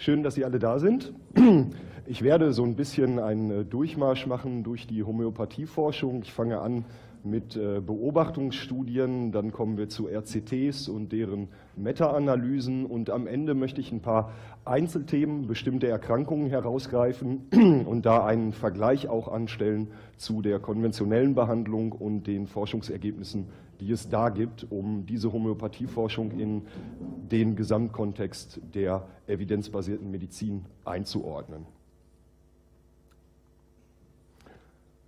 Schön, dass Sie alle da sind. Ich werde so ein bisschen einen Durchmarsch machen durch die Homöopathieforschung. Ich fange an mit Beobachtungsstudien, dann kommen wir zu RCTs und deren Meta-Analysen und am Ende möchte ich ein paar Einzelthemen, bestimmte Erkrankungen herausgreifen und da einen Vergleich auch anstellen zu der konventionellen Behandlung und den Forschungsergebnissen, die es da gibt, um diese Homöopathieforschung in den Gesamtkontext der evidenzbasierten Medizin einzuordnen.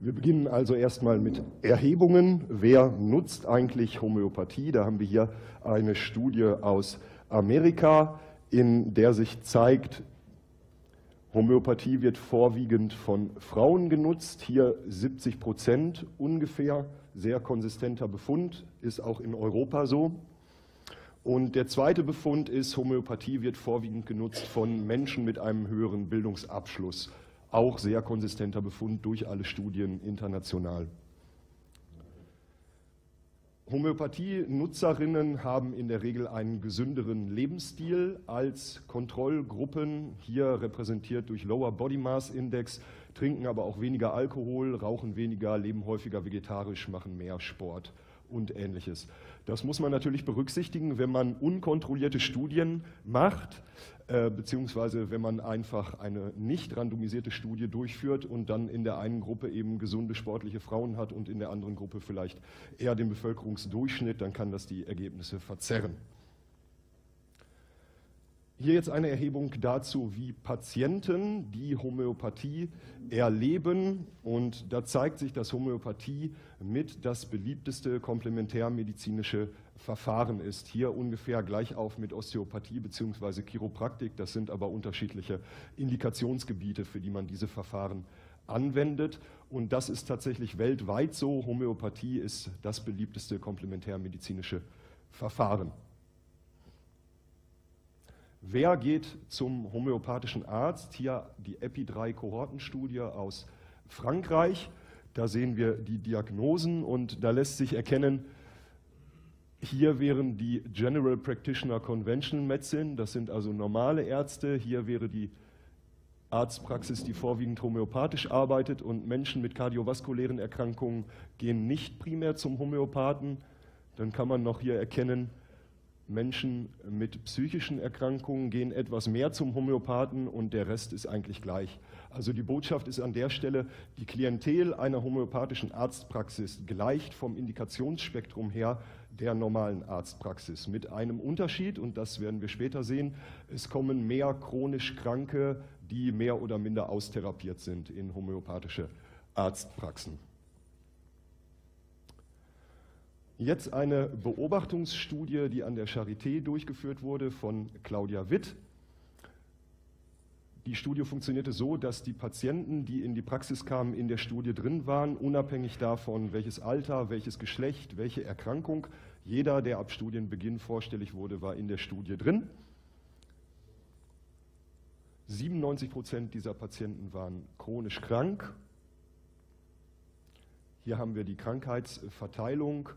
Wir beginnen also erstmal mit Erhebungen. Wer nutzt eigentlich Homöopathie? Da haben wir hier eine Studie aus Amerika, in der sich zeigt, Homöopathie wird vorwiegend von Frauen genutzt. Hier 70% ungefähr, sehr konsistenter Befund, ist auch in Europa so. Und der zweite Befund ist, Homöopathie wird vorwiegend genutzt von Menschen mit einem höheren Bildungsabschluss. Auch sehr konsistenter Befund durch alle Studien international. Homöopathie-Nutzerinnen haben in der Regel einen gesünderen Lebensstil als Kontrollgruppen, hier repräsentiert durch Lower Body Mass Index, trinken aber auch weniger Alkohol, rauchen weniger, leben häufiger vegetarisch, machen mehr Sport und Ähnliches. Das muss man natürlich berücksichtigen, wenn man unkontrollierte Studien macht, beziehungsweise wenn man einfach eine nicht randomisierte Studie durchführt und dann in der einen Gruppe eben gesunde, sportliche Frauen hat und in der anderen Gruppe vielleicht eher den Bevölkerungsdurchschnitt, dann kann das die Ergebnisse verzerren. Hier jetzt eine Erhebung dazu, wie Patienten die Homöopathie erleben. Und da zeigt sich, dass Homöopathie mit das beliebteste komplementärmedizinische Verfahren ist. Hier ungefähr gleichauf mit Osteopathie bzw. Chiropraktik. Das sind aber unterschiedliche Indikationsgebiete, für die man diese Verfahren anwendet. Und das ist tatsächlich weltweit so. Homöopathie ist das beliebteste komplementärmedizinische Verfahren. Wer geht zum homöopathischen Arzt? Hier die EPI-3-Kohortenstudie aus Frankreich. Da sehen wir die Diagnosen und da lässt sich erkennen, hier wären die General Practitioner Conventional Medicine, das sind also normale Ärzte. Hier wäre die Arztpraxis, die vorwiegend homöopathisch arbeitet, und Menschen mit kardiovaskulären Erkrankungen gehen nicht primär zum Homöopathen. Dann kann man noch hier erkennen, Menschen mit psychischen Erkrankungen gehen etwas mehr zum Homöopathen und der Rest ist eigentlich gleich. Also die Botschaft ist an der Stelle, die Klientel einer homöopathischen Arztpraxis gleicht vom Indikationsspektrum her der normalen Arztpraxis. Mit einem Unterschied, und das werden wir später sehen, es kommen mehr chronisch Kranke, die mehr oder minder austherapiert sind in homöopathische Arztpraxen. Jetzt eine Beobachtungsstudie, die an der Charité durchgeführt wurde von Claudia Witt. Die Studie funktionierte so, dass die Patienten, die in die Praxis kamen, in der Studie drin waren, unabhängig davon, welches Alter, welches Geschlecht, welche Erkrankung. Jeder, der ab Studienbeginn vorstellig wurde, war in der Studie drin. 97% dieser Patienten waren chronisch krank. Hier haben wir die Krankheitsverteilung.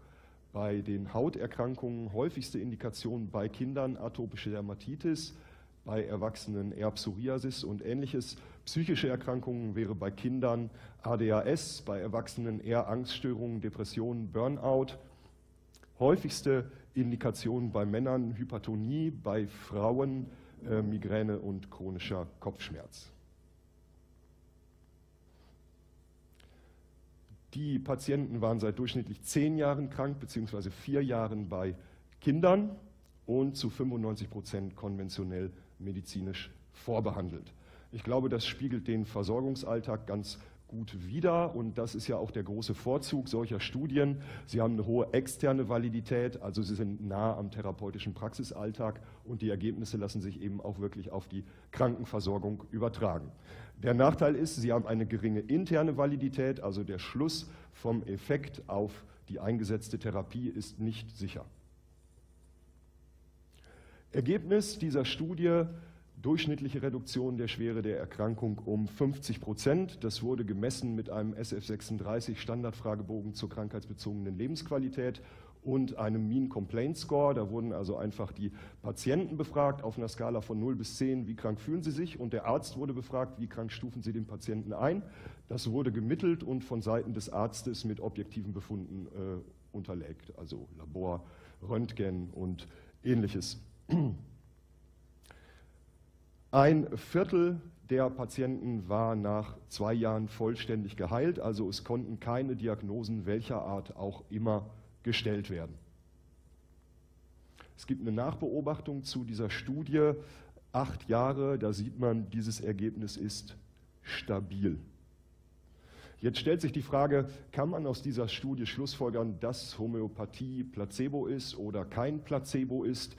Bei den Hauterkrankungen häufigste Indikation bei Kindern atopische Dermatitis, bei Erwachsenen eher Psoriasis und Ähnliches. Psychische Erkrankungen wäre bei Kindern ADHS, bei Erwachsenen eher Angststörungen, Depressionen, Burnout. Häufigste Indikation bei Männern Hypertonie, bei Frauen Migräne und chronischer Kopfschmerz. Die Patienten waren seit durchschnittlich 10 Jahren krank, beziehungsweise 4 Jahren bei Kindern und zu 95% konventionell medizinisch vorbehandelt. Ich glaube, das spiegelt den Versorgungsalltag ganz gut wider und das ist ja auch der große Vorzug solcher Studien. Sie haben eine hohe externe Validität, also sie sind nah am therapeutischen Praxisalltag und die Ergebnisse lassen sich eben auch wirklich auf die Krankenversorgung übertragen. Der Nachteil ist, sie haben eine geringe interne Validität, also der Schluss vom Effekt auf die eingesetzte Therapie ist nicht sicher. Ergebnis dieser Studie: durchschnittliche Reduktion der Schwere der Erkrankung um 50%. Das wurde gemessen mit einem SF36-Standardfragebogen zur krankheitsbezogenen Lebensqualität und einem Mean Complaint Score. Da wurden also einfach die Patienten befragt auf einer Skala von 0 bis 10, wie krank fühlen sie sich, und der Arzt wurde befragt, wie krank stufen sie den Patienten ein. Das wurde gemittelt und von Seiten des Arztes mit objektiven Befunden unterlegt, also Labor, Röntgen und Ähnliches. Ein Viertel der Patienten war nach 2 Jahren vollständig geheilt, also es konnten keine Diagnosen welcher Art auch immer gestellt werden. Es gibt eine Nachbeobachtung zu dieser Studie, 8 Jahre, da sieht man, dieses Ergebnis ist stabil. Jetzt stellt sich die Frage, kann man aus dieser Studie schlussfolgern, dass Homöopathie Placebo ist oder kein Placebo ist?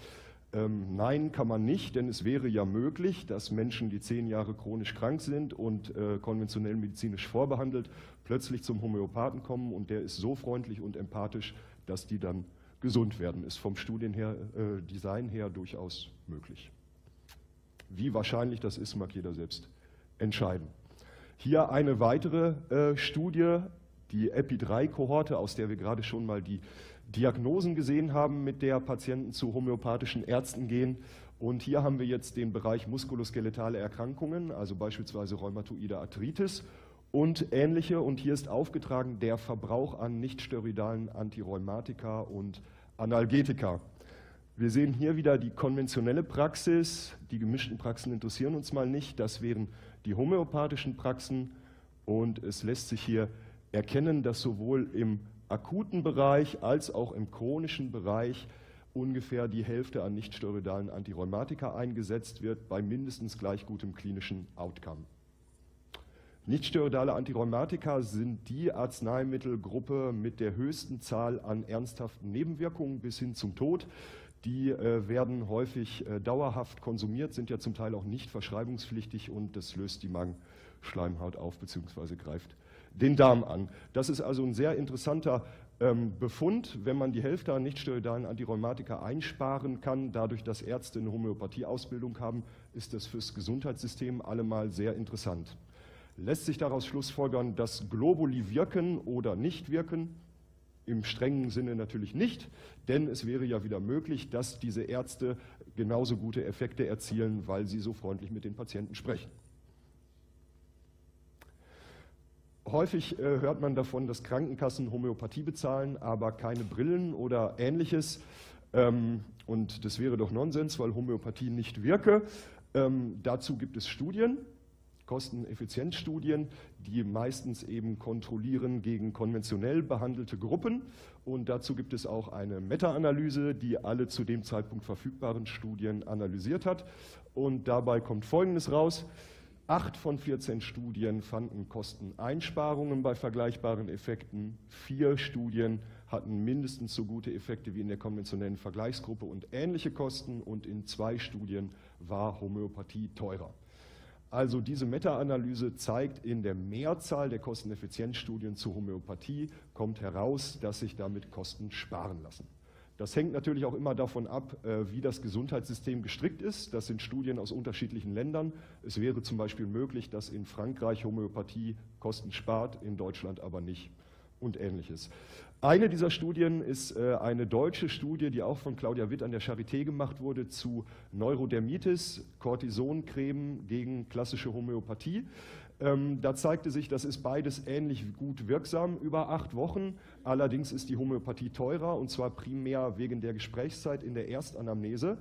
Nein, kann man nicht, denn es wäre ja möglich, dass Menschen, die 10 Jahre chronisch krank sind und konventionell medizinisch vorbehandelt, plötzlich zum Homöopathen kommen und der ist so freundlich und empathisch, dass die dann gesund werden. Ist vom Studiendesign her durchaus möglich. Wie wahrscheinlich das ist, mag jeder selbst entscheiden. Hier eine weitere Studie, die EPI-3-Kohorte, aus der wir gerade schon mal die Diagnosen gesehen haben, mit der Patienten zu homöopathischen Ärzten gehen. Und hier haben wir jetzt den Bereich muskuloskeletale Erkrankungen, also beispielsweise rheumatoide Arthritis und ähnliche. Und hier ist aufgetragen der Verbrauch an nichtsteroidalen Antirheumatika und Analgetika. Wir sehen hier wieder die konventionelle Praxis. Die gemischten Praxen interessieren uns mal nicht. Das wären die homöopathischen Praxen. Und es lässt sich hier erkennen, dass sowohl im akuten Bereich als auch im chronischen Bereich ungefähr die Hälfte an nichtsteroidalen Antirheumatika eingesetzt wird, bei mindestens gleich gutem klinischen Outcome. Nichtsteroidale Antirheumatika sind die Arzneimittelgruppe mit der höchsten Zahl an ernsthaften Nebenwirkungen bis hin zum Tod. Die werden häufig dauerhaft konsumiert, sind ja zum Teil auch nicht verschreibungspflichtig, und das löst die Magenschleimhaut auf bzw. greift den Darm an. Das ist also ein sehr interessanter Befund, wenn man die Hälfte an nichtsteroidalen Antirheumatika einsparen kann. Dadurch, dass Ärzte eine Homöopathieausbildung haben, ist das fürs Gesundheitssystem allemal sehr interessant. Lässt sich daraus schlussfolgern, dass Globuli wirken oder nicht wirken? Im strengen Sinne natürlich nicht, denn es wäre ja wieder möglich, dass diese Ärzte genauso gute Effekte erzielen, weil sie so freundlich mit den Patienten sprechen. Häufig hört man davon, dass Krankenkassen Homöopathie bezahlen, aber keine Brillen oder Ähnliches. Und das wäre doch Nonsens, weil Homöopathie nicht wirke. Dazu gibt es Studien, Kosteneffizienzstudien, die meistens eben kontrollieren gegen konventionell behandelte Gruppen. Und dazu gibt es auch eine Meta-Analyse, die alle zu dem Zeitpunkt verfügbaren Studien analysiert hat. Und dabei kommt Folgendes raus. 8 von 14 Studien fanden Kosteneinsparungen bei vergleichbaren Effekten. 4 Studien hatten mindestens so gute Effekte wie in der konventionellen Vergleichsgruppe und ähnliche Kosten. Und in 2 Studien war Homöopathie teurer. Also diese Meta-Analyse zeigt, in der Mehrzahl der Kosteneffizienzstudien zu Homöopathie kommt heraus, dass sich damit Kosten sparen lassen. Das hängt natürlich auch immer davon ab, wie das Gesundheitssystem gestrickt ist. Das sind Studien aus unterschiedlichen Ländern. Es wäre zum Beispiel möglich, dass in Frankreich Homöopathie Kosten spart, in Deutschland aber nicht und Ähnliches. Eine dieser Studien ist eine deutsche Studie, die auch von Claudia Witt an der Charité gemacht wurde, zu Neurodermitis, Cortisoncreme gegen klassische Homöopathie. Da zeigte sich, das ist beides ähnlich gut wirksam über 8 Wochen. Allerdings ist die Homöopathie teurer, und zwar primär wegen der Gesprächszeit in der Erstanamnese.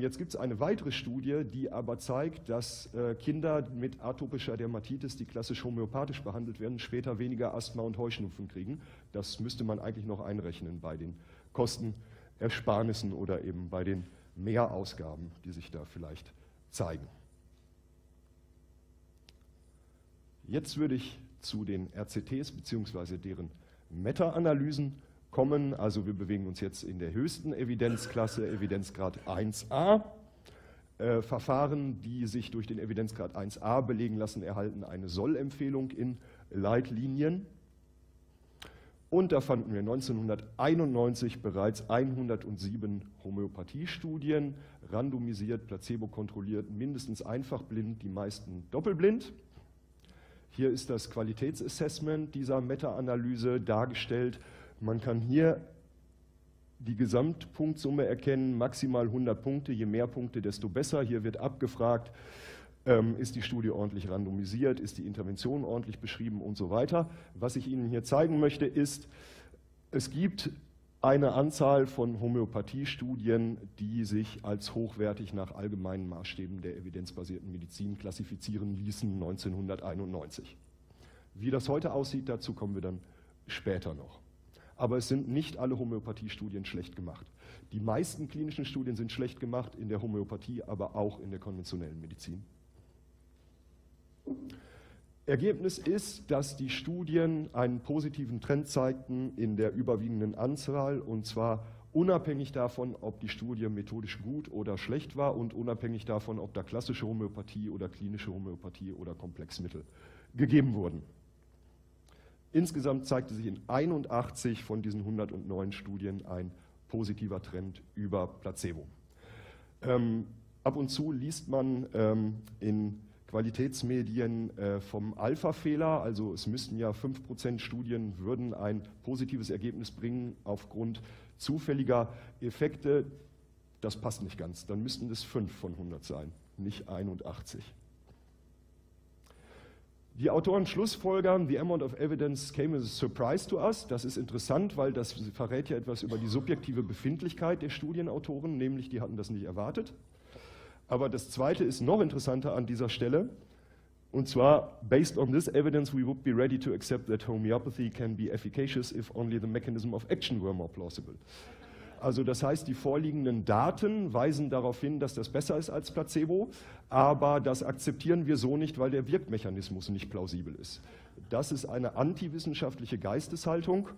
Jetzt gibt es eine weitere Studie, die aber zeigt, dass Kinder mit atopischer Dermatitis, die klassisch homöopathisch behandelt werden, später weniger Asthma und Heuschnupfen kriegen. Das müsste man eigentlich noch einrechnen bei den Kostenersparnissen oder eben bei den Mehrausgaben, die sich da vielleicht zeigen. Jetzt würde ich zu den RCTs bzw. deren Meta-Analysen kommen. Also wir bewegen uns jetzt in der höchsten Evidenzklasse, Evidenzgrad 1a. Verfahren, die sich durch den Evidenzgrad 1a belegen lassen, erhalten eine Sollempfehlung in Leitlinien. Und da fanden wir 1991 bereits 107 Homöopathiestudien, randomisiert, placebo-kontrolliert, mindestens einfach blind, die meisten doppelblind. Hier ist das Qualitätsassessment dieser Meta-Analyse dargestellt. Man kann hier die Gesamtpunktsumme erkennen, maximal 100 Punkte, je mehr Punkte, desto besser. Hier wird abgefragt, ist die Studie ordentlich randomisiert, ist die Intervention ordentlich beschrieben und so weiter. Was ich Ihnen hier zeigen möchte, ist, es gibt eine Anzahl von Homöopathiestudien, die sich als hochwertig nach allgemeinen Maßstäben der evidenzbasierten Medizin klassifizieren ließen, 1991. Wie das heute aussieht, dazu kommen wir dann später noch. Aber es sind nicht alle Homöopathiestudien schlecht gemacht. Die meisten klinischen Studien sind schlecht gemacht, in der Homöopathie, aber auch in der konventionellen Medizin. Ergebnis ist, dass die Studien einen positiven Trend zeigten in der überwiegenden Anzahl, und zwar unabhängig davon, ob die Studie methodisch gut oder schlecht war und unabhängig davon, ob da klassische Homöopathie oder klinische Homöopathie oder Komplexmittel gegeben wurden. Insgesamt zeigte sich in 81 von diesen 109 Studien ein positiver Trend über Placebo. Ab und zu liest man in Qualitätsmedien vom Alpha-Fehler, also es müssten ja 5% Studien würden ein positives Ergebnis bringen aufgrund zufälliger Effekte. Das passt nicht ganz, dann müssten es 5 von 100 sein, nicht 81. Die Autoren schlussfolgern, the amount of evidence came as a surprise to us. Das ist interessant, weil das verrät ja etwas über die subjektive Befindlichkeit der Studienautoren, nämlich die hatten das nicht erwartet. Aber das Zweite ist noch interessanter an dieser Stelle, und zwar, based on this evidence, we would be ready to accept that homeopathy can be efficacious if only the mechanism of action were more plausible. Also das heißt, die vorliegenden Daten weisen darauf hin, dass das besser ist als Placebo, aber das akzeptieren wir so nicht, weil der Wirkmechanismus nicht plausibel ist. Das ist eine antiwissenschaftliche Geisteshaltung.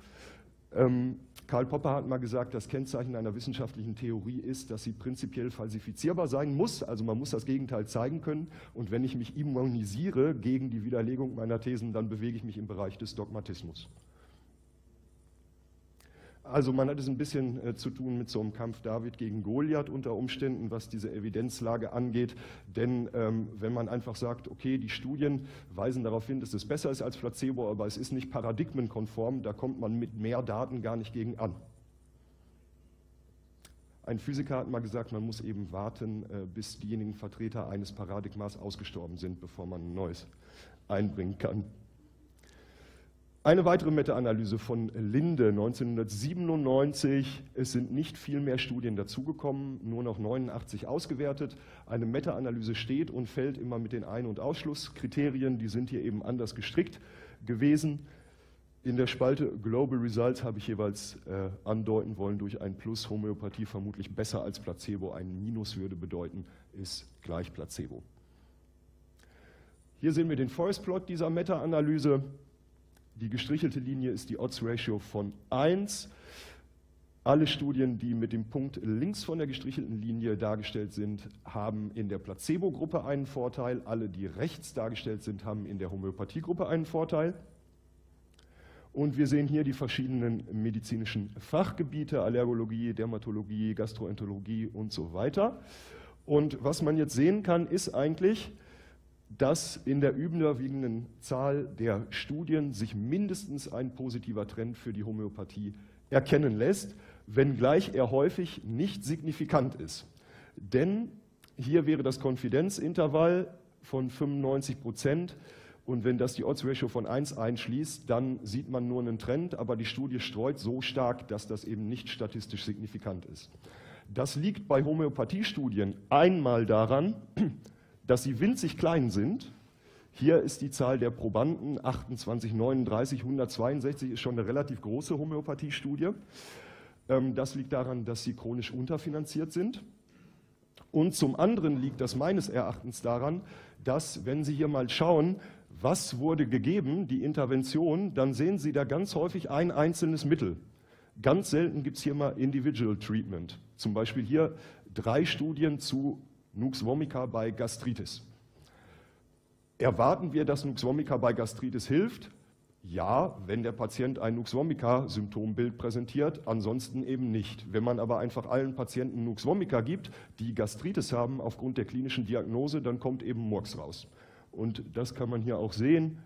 Karl Popper hat mal gesagt, das Kennzeichen einer wissenschaftlichen Theorie ist, dass sie prinzipiell falsifizierbar sein muss, also man muss das Gegenteil zeigen können, und wenn ich mich immunisiere gegen die Widerlegung meiner Thesen, dann bewege ich mich im Bereich des Dogmatismus. Also man hat es ein bisschen zu tun mit so einem Kampf David gegen Goliath unter Umständen, was diese Evidenzlage angeht. Denn wenn man einfach sagt, okay, die Studien weisen darauf hin, dass es besser ist als Placebo, aber es ist nicht paradigmenkonform, da kommt man mit mehr Daten gar nicht gegen an. Ein Physiker hat mal gesagt, man muss eben warten, bis diejenigen Vertreter eines Paradigmas ausgestorben sind, bevor man ein neues einbringen kann. Eine weitere Meta-Analyse von Linde 1997, es sind nicht viel mehr Studien dazugekommen, nur noch 89 ausgewertet. Eine Meta-Analyse steht und fällt immer mit den Ein- und Ausschlusskriterien, die sind hier eben anders gestrickt gewesen. In der Spalte Global Results habe ich jeweils andeuten wollen, durch ein Plus Homöopathie vermutlich besser als Placebo, ein Minus würde bedeuten, ist gleich Placebo. Hier sehen wir den Forest-Plot dieser Meta-Analyse. Die gestrichelte Linie ist die Odds-Ratio von 1. Alle Studien, die mit dem Punkt links von der gestrichelten Linie dargestellt sind, haben in der Placebo-Gruppe einen Vorteil. Alle, die rechts dargestellt sind, haben in der Homöopathie-Gruppe einen Vorteil. Und wir sehen hier die verschiedenen medizinischen Fachgebiete, Allergologie, Dermatologie, Gastroenterologie und so weiter. Und was man jetzt sehen kann, ist eigentlich, dass in der überwiegenden Zahl der Studien sich mindestens ein positiver Trend für die Homöopathie erkennen lässt, wenngleich er häufig nicht signifikant ist. Denn hier wäre das Konfidenzintervall von 95%, und wenn das die Odds-Ratio von 1 einschließt, dann sieht man nur einen Trend, aber die Studie streut so stark, dass das eben nicht statistisch signifikant ist. Das liegt bei Homöopathiestudien einmal daran, dass sie winzig klein sind. Hier ist die Zahl der Probanden, 28, 39, 162 ist schon eine relativ große Homöopathiestudie. Das liegt daran, dass sie chronisch unterfinanziert sind. Und zum anderen liegt das meines Erachtens daran, dass, wenn Sie hier mal schauen, was wurde gegeben, die Intervention, dann sehen Sie da ganz häufig ein einzelnes Mittel. Ganz selten gibt es hier mal Individual Treatment. Zum Beispiel hier 3 Studien zu Nux vomica bei Gastritis. Erwarten wir, dass Nux vomica bei Gastritis hilft? Ja, wenn der Patient ein Nux vomica-Symptombild präsentiert, ansonsten eben nicht. Wenn man aber einfach allen Patienten Nux vomica gibt, die Gastritis haben aufgrund der klinischen Diagnose, dann kommt eben Murks raus. Und das kann man hier auch sehen,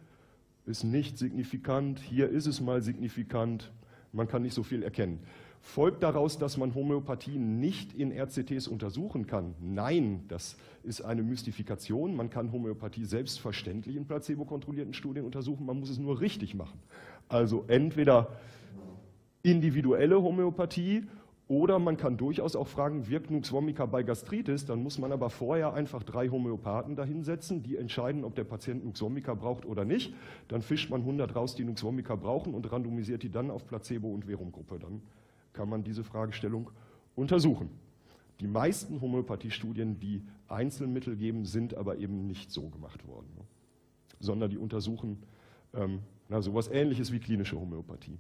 ist nicht signifikant, hier ist es mal signifikant, man kann nicht so viel erkennen. Folgt daraus, dass man Homöopathie nicht in RCTs untersuchen kann? Nein, das ist eine Mystifikation. Man kann Homöopathie selbstverständlich in placebo-kontrollierten Studien untersuchen, man muss es nur richtig machen. Also entweder individuelle Homöopathie oder man kann durchaus auch fragen, wirkt Nux vomica bei Gastritis? Dann muss man aber vorher einfach 3 Homöopathen dahinsetzen, die entscheiden, ob der Patient Nux vomica braucht oder nicht. Dann fischt man 100 raus, die Nux vomica brauchen und randomisiert die dann auf Placebo- und Verumgruppe. Dann kann man diese Fragestellung untersuchen. Die meisten Homöopathiestudien, die Einzelmittel geben, sind aber eben nicht so gemacht worden, sondern die untersuchen sowas Ähnliches wie klinische Homöopathie.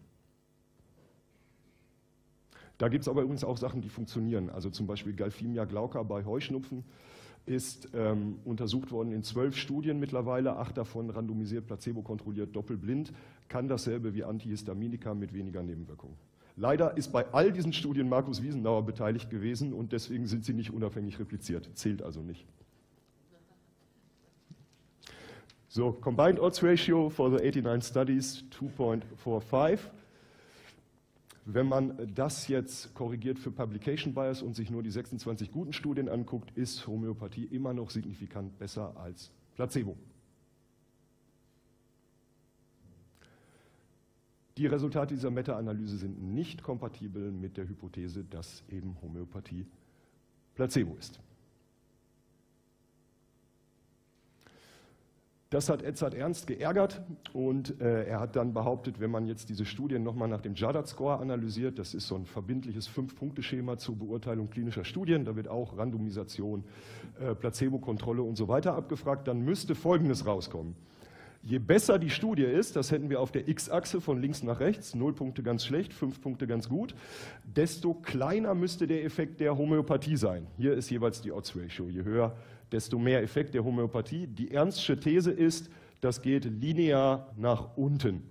Da gibt es aber übrigens auch Sachen, die funktionieren. Also zum Beispiel Galphimia glauca bei Heuschnupfen ist untersucht worden in 12 Studien mittlerweile, 8 davon randomisiert, placebo-kontrolliert, doppelblind, kann dasselbe wie Antihistaminika mit weniger Nebenwirkungen. Leider ist bei all diesen Studien Markus Wiesenauer beteiligt gewesen und deswegen sind sie nicht unabhängig repliziert. Zählt also nicht. So, Combined Odds Ratio for the 89 Studies 2.45. Wenn man das jetzt korrigiert für Publication Bias und sich nur die 26 guten Studien anguckt, ist Homöopathie immer noch signifikant besser als Placebo. Die Resultate dieser Meta-Analyse sind nicht kompatibel mit der Hypothese, dass eben Homöopathie Placebo ist. Das hat Edzard Ernst geärgert und er hat dann behauptet, wenn man jetzt diese Studien nochmal nach dem Jadad-Score analysiert, das ist so ein verbindliches 5-Punkte-Schema zur Beurteilung klinischer Studien, da wird auch Randomisation, Placebo-Kontrolle und so weiter abgefragt, dann müsste Folgendes rauskommen. Je besser die Studie ist, das hätten wir auf der X-Achse von links nach rechts, 0 Punkte ganz schlecht, 5 Punkte ganz gut, desto kleiner müsste der Effekt der Homöopathie sein. Hier ist jeweils die Odds-Ratio. Je höher, desto mehr Effekt der Homöopathie. Die ernstsche These ist, das geht linear nach unten.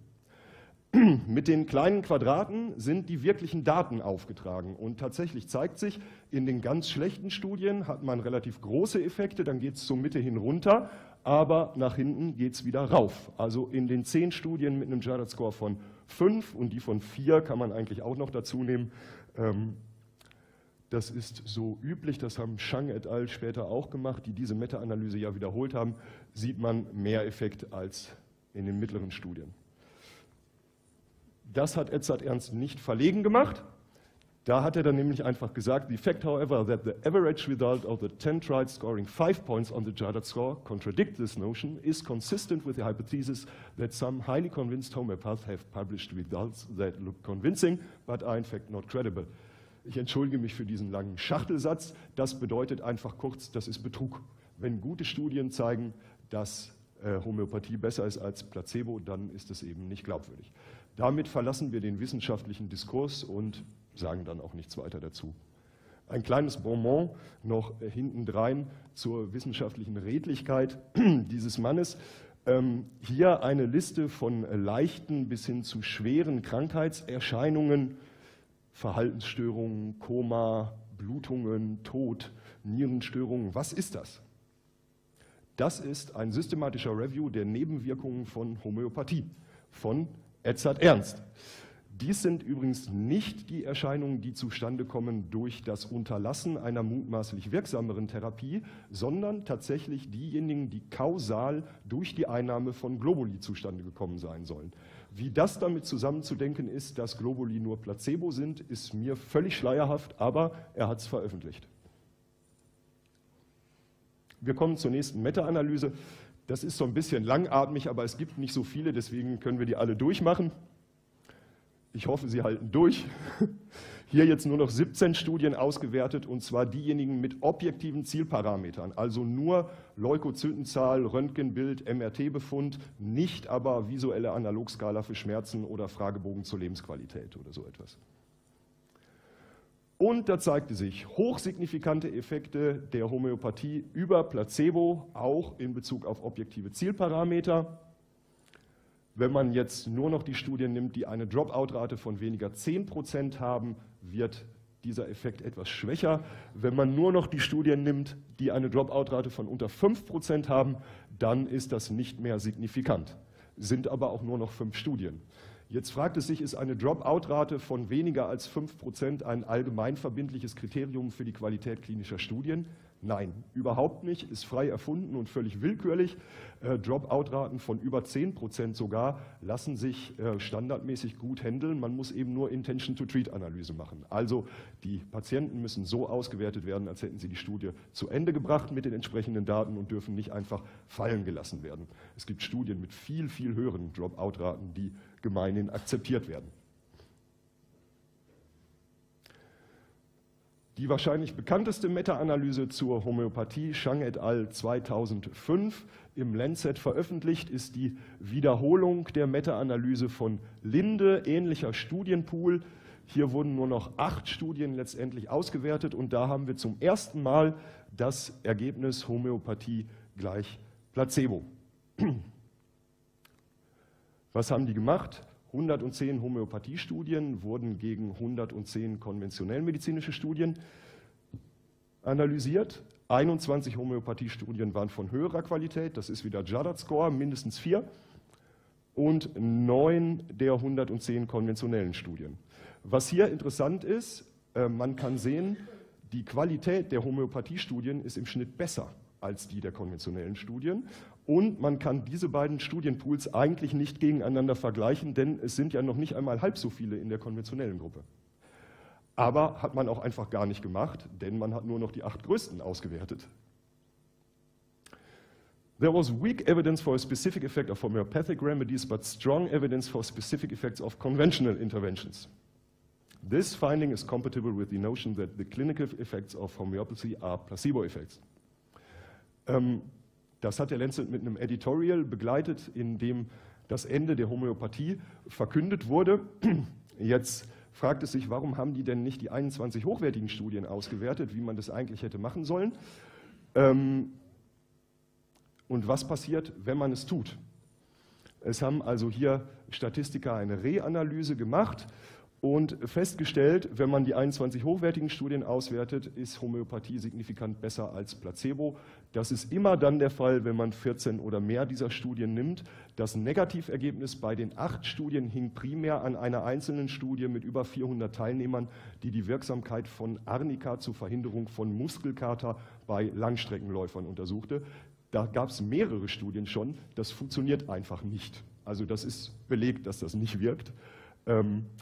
Mit den kleinen Quadraten sind die wirklichen Daten aufgetragen. Und tatsächlich zeigt sich, in den ganz schlechten Studien hat man relativ große Effekte, dann geht es zur Mitte hin runter, aber nach hinten geht es wieder rauf. Also in den 10 Studien mit einem Jadad-Score von 5 und die von 4 kann man eigentlich auch noch dazu nehmen. Das ist so üblich, das haben Shang et al. Später auch gemacht, die diese Meta-Analyse ja wiederholt haben, sieht man mehr Effekt als in den mittleren Studien. Das hat Edzard Ernst nicht verlegen gemacht. Da hat er dann nämlich einfach gesagt, the fact, however, that the average result of the 10 trials scoring 5 points on the Jadad score contradicts this notion is consistent with the hypothesis that some highly convinced homeopaths have published results that look convincing, but are in fact not credible. Ich entschuldige mich für diesen langen Schachtelsatz. Das bedeutet einfach kurz, das ist Betrug. Wenn gute Studien zeigen, dass Homöopathie besser ist als Placebo, dann ist es eben nicht glaubwürdig. Damit verlassen wir den wissenschaftlichen Diskurs und sagen dann auch nichts weiter dazu. Ein kleines Bonbon noch hintendrein zur wissenschaftlichen Redlichkeit dieses Mannes. Hier eine Liste von leichten bis hin zu schweren Krankheitserscheinungen, Verhaltensstörungen, Koma, Blutungen, Tod, Nierenstörungen. Was ist das? Das ist ein systematischer Review der Nebenwirkungen von Homöopathie, von Edzard Ernst. Dies sind übrigens nicht die Erscheinungen, die zustande kommen durch das Unterlassen einer mutmaßlich wirksameren Therapie, sondern tatsächlich diejenigen, die kausal durch die Einnahme von Globuli zustande gekommen sein sollen. Wie das damit zusammenzudenken ist, dass Globuli nur Placebo sind, ist mir völlig schleierhaft, aber er hat es veröffentlicht. Wir kommen zur nächsten Meta-Analyse. Das ist so ein bisschen langatmig, aber es gibt nicht so viele, deswegen können wir die alle durchmachen. Ich hoffe, Sie halten durch. Hier jetzt nur noch 17 Studien ausgewertet, und zwar diejenigen mit objektiven Zielparametern, also nur Leukozytenzahl, Röntgenbild, MRT-Befund, nicht aber visuelle Analogskala für Schmerzen oder Fragebogen zur Lebensqualität oder so etwas. Und da zeigte sich hochsignifikante Effekte der Homöopathie über Placebo, auch in Bezug auf objektive Zielparameter. Wenn man jetzt nur noch die Studien nimmt, die eine Dropout-Rate von weniger 10% haben, wird dieser Effekt etwas schwächer. Wenn man nur noch die Studien nimmt, die eine Dropout-Rate von unter 5% haben, dann ist das nicht mehr signifikant. Sind aber auch nur noch 5 Studien. Jetzt fragt es sich, ist eine Dropout-Rate von weniger als 5% ein allgemeinverbindliches Kriterium für die Qualität klinischer Studien? Nein, überhaupt nicht, ist frei erfunden und völlig willkürlich. Dropout-Raten von über 10% sogar lassen sich standardmäßig gut handeln. Man muss eben nur Intention-to-Treat-Analyse machen. Also die Patienten müssen so ausgewertet werden, als hätten sie die Studie zu Ende gebracht mit den entsprechenden Daten und dürfen nicht einfach fallen gelassen werden. Es gibt Studien mit viel, viel höheren Dropout-Raten, die gemeinhin akzeptiert werden. Die wahrscheinlich bekannteste Meta-Analyse zur Homöopathie, Shang et al. 2005, im Lancet veröffentlicht, ist die Wiederholung der Meta-Analyse von Linde, ähnlicher Studienpool. Hier wurden nur noch 8 Studien letztendlich ausgewertet und da haben wir zum ersten Mal das Ergebnis Homöopathie gleich Placebo. Was haben die gemacht? 110 Homöopathiestudien wurden gegen 110 konventionell medizinische Studien analysiert. 21 Homöopathiestudien waren von höherer Qualität, das ist wieder Jadad-Score, mindestens 4. Und 9 der 110 konventionellen Studien. Was hier interessant ist, man kann sehen, die Qualität der Homöopathiestudien ist im Schnitt besser als die der konventionellen Studien. Und man kann diese beiden Studienpools eigentlich nicht gegeneinander vergleichen, denn es sind ja noch nicht einmal halb so viele in der konventionellen Gruppe. Aber hat man auch einfach gar nicht gemacht, denn man hat nur noch die 8 größten ausgewertet. There was weak evidence for a specific effect of homeopathic remedies, but strong evidence for specific effects of conventional interventions. This finding is compatible with the notion that the clinical effects of homeopathy are placebo effects. Das hat der Lancet mit einem Editorial begleitet, in dem das Ende der Homöopathie verkündet wurde. Jetzt fragt es sich, warum haben die denn nicht die 21 hochwertigen Studien ausgewertet, wie man das eigentlich hätte machen sollen? Und was passiert, wenn man es tut? Es haben also hier Statistiker eine Reanalyse gemacht und festgestellt, wenn man die 21 hochwertigen Studien auswertet, ist Homöopathie signifikant besser als Placebo. Das ist immer dann der Fall, wenn man 14 oder mehr dieser Studien nimmt. Das Negativergebnis bei den 8 Studien hing primär an einer einzelnen Studie mit über 400 Teilnehmern, die die Wirksamkeit von Arnika zur Verhinderung von Muskelkater bei Langstreckenläufern untersuchte. Da gab es mehrere Studien schon, das funktioniert einfach nicht. Also das ist belegt, dass das nicht wirkt.